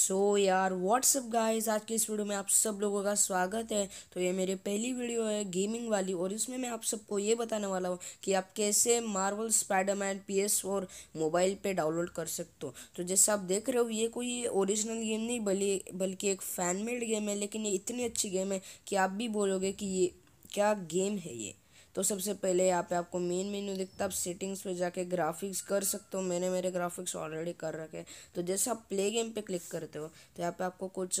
सो यार what's up guys, आज के इस वीडियो में आप सब लोगों का स्वागत है। तो ये मेरी पहली वीडियो है गेमिंग वाली, और इसमें मैं आप सबको ये बताने वाला हूँ कि आप कैसे मार्वल स्पाइडरमैन PS4 मोबाइल पे डाउनलोड कर सकते हो। तो जैसा आप देख रहे हो, ये कोई ओरिजिनल गेम नहीं बल्कि एक फैन मेड गेम है, लेकिन ये इतनी अच्छी गेम है कि आप भी बोलोगे कि ये क्या गेम है ये। तो सबसे पहले यहाँ पे आपको मेन मेन्यू दिखता है, आप सेटिंग्स पे जाके ग्राफिक्स कर सकते हो। मैंने मेरे ग्राफिक्स ऑलरेडी कर रखे हैं। तो जैसे आप प्ले गेम पे क्लिक करते हो तो यहाँ पे आपको कुछ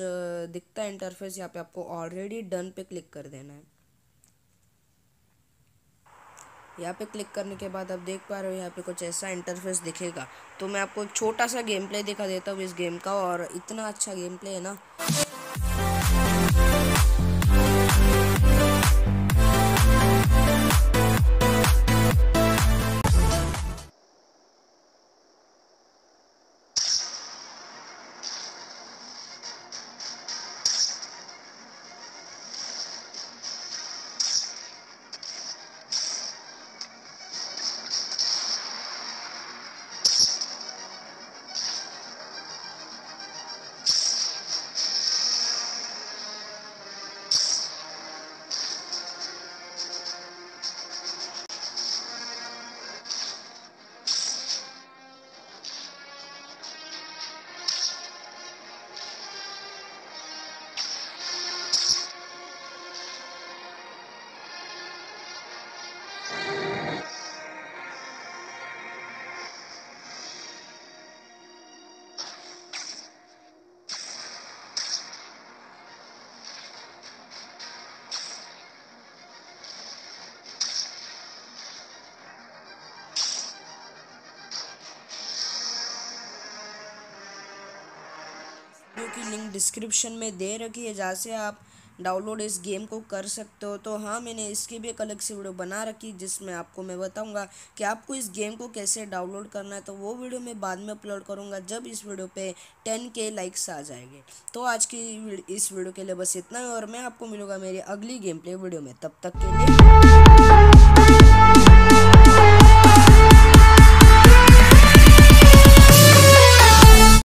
दिखता है इंटरफेस, यहाँ पे आपको ऑलरेडी डन पे क्लिक कर देना है। यहाँ पे क्लिक करने के बाद आप देख पा रहे हो यहाँ पे कुछ ऐसा इंटरफेस दिखेगा। तो मैं आपको छोटा सा गेम प्ले दिखा देता हूँ इस गेम का, और इतना अच्छा गेम प्ले है ना। की लिंक डिस्क्रिप्शन में दे रखी है, जहाँ से आप डाउनलोड इस गेम को कर सकते हो। तो हाँ, मैंने इसकी भी एक अलग से वीडियो बना रखी जिसमें आपको मैं बताऊंगा कि आपको इस गेम को कैसे डाउनलोड करना है। तो वो वीडियो मैं बाद में अपलोड करूंगा जब इस वीडियो पे 10K लाइक्स आ जाएंगे। तो आज की इस वीडियो के लिए बस इतना ही, और मैं आपको मिलूंगा मेरी अगली गेम प्ले वीडियो में। तब तक के लिए